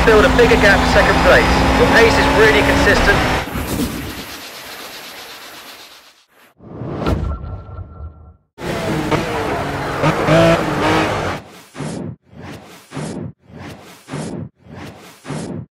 to build a bigger gap to second place. The pace is really consistent.